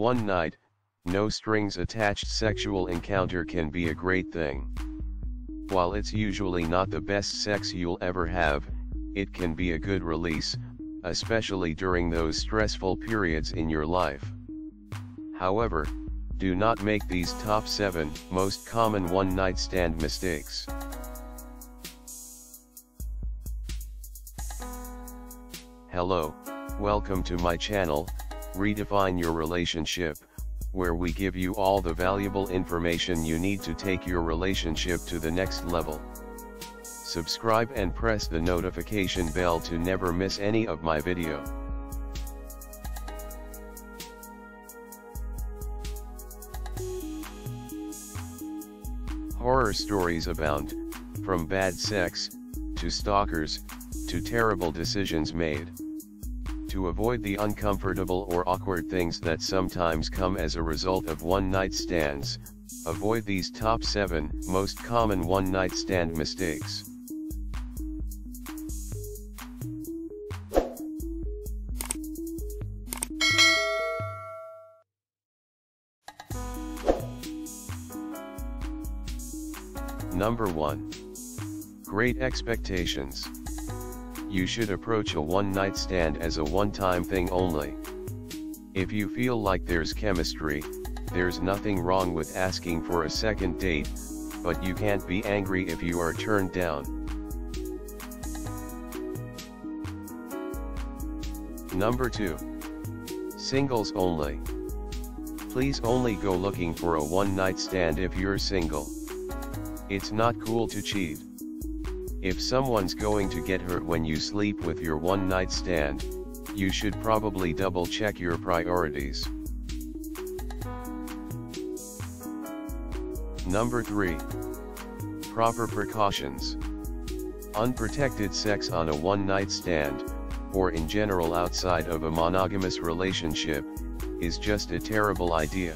one night, no strings attached sexual encounter can be a great thing. While it's usually not the best sex you'll ever have, it can be a good release, especially during those stressful periods in your life. However, do not make these top 7 most common one-night stand mistakes. Hello, welcome to my channel, Redefine Your Relationship, where we give you all the valuable information you need to take your relationship to the next level. Subscribe and press the notification bell to never miss any of my video. Horror stories abound, from bad sex, to stalkers, to terrible decisions made. To avoid the uncomfortable or awkward things that sometimes come as a result of one-night stands, avoid these top 7 most common one-night stand mistakes. Number 1. Great expectations. You should approach a one-night stand as a one-time thing only. If you feel like there's chemistry, there's nothing wrong with asking for a second date, but you can't be angry if you are turned down. Number 2. Singles only. Please only go looking for a one-night stand if you're single. It's not cool to cheat. If someone's going to get hurt when you sleep with your one-night stand, you should probably double-check your priorities. Number 3. Proper precautions. Unprotected sex on a one-night stand, or in general outside of a monogamous relationship, is just a terrible idea.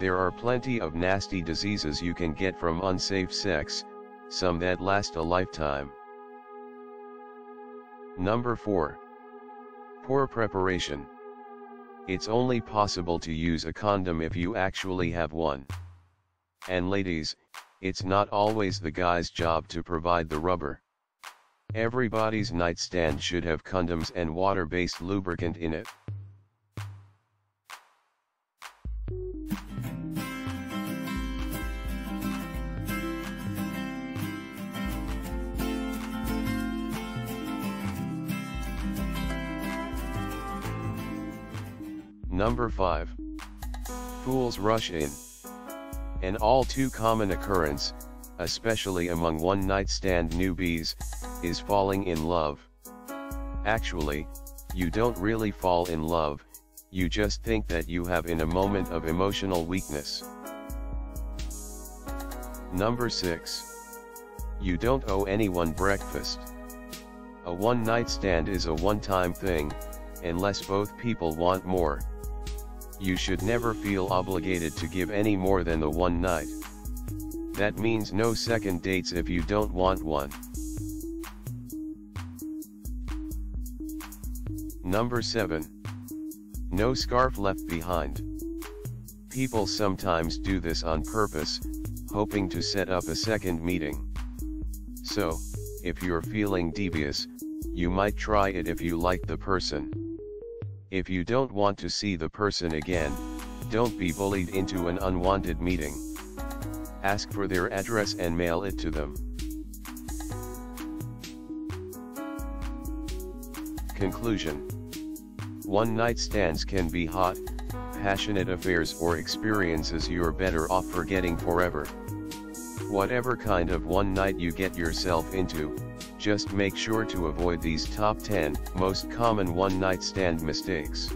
There are plenty of nasty diseases you can get from unsafe sex, some that last a lifetime. Number 4. Poor preparation. It's only possible to use a condom if you actually have one. And ladies, it's not always the guy's job to provide the rubber. Everybody's nightstand should have condoms and water-based lubricant in it. Number 5. Fools rush in. An all too common occurrence, especially among one-night stand newbies, is falling in love. Actually, you don't really fall in love, you just think that you have in a moment of emotional weakness. Number 6. You don't owe anyone breakfast. A one-night stand is a one-time thing, unless both people want more. You should never feel obligated to give any more than the one night. That means no second dates if you don't want one. Number 7. No scarf left behind. People sometimes do this on purpose, hoping to set up a second meeting. So, if you're feeling devious, you might try it if you like the person. If you don't want to see the person again, don't be bullied into an unwanted meeting. Ask for their address and mail it to them. Conclusion. One-night stands can be hot, passionate affairs or experiences you're better off forgetting forever. Whatever kind of one-night you get yourself into, just make sure to avoid these top 10 most common one-night stand mistakes.